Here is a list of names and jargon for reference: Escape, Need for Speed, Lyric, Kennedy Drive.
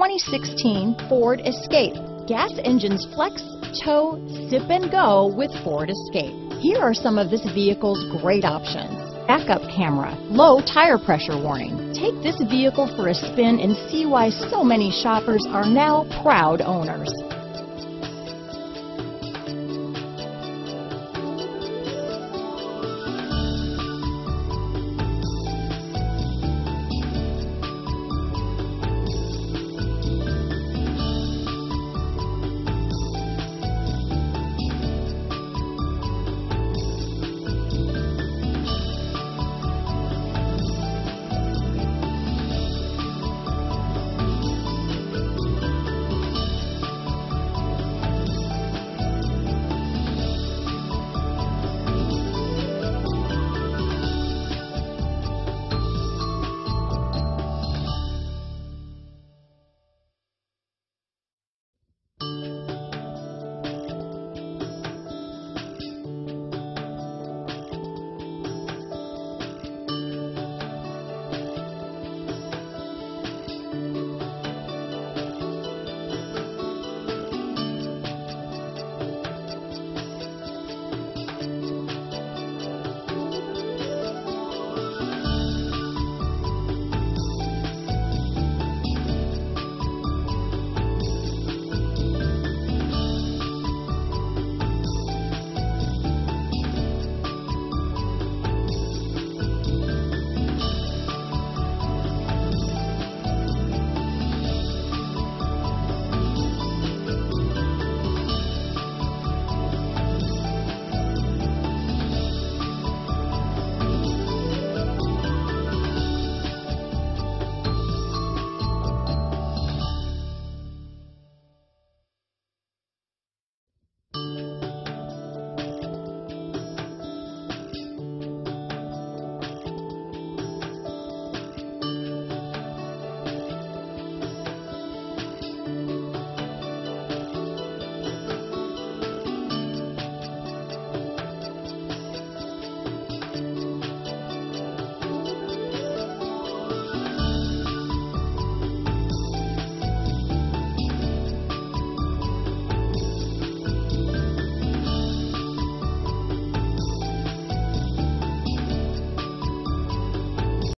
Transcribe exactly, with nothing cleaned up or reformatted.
twenty sixteen Ford Escape. Gas engines flex, tow, sip and go with Ford Escape. Here are some of this vehicle's great options. Backup camera, low tire pressure warning. Take this vehicle for a spin and see why so many shoppers are now proud owners.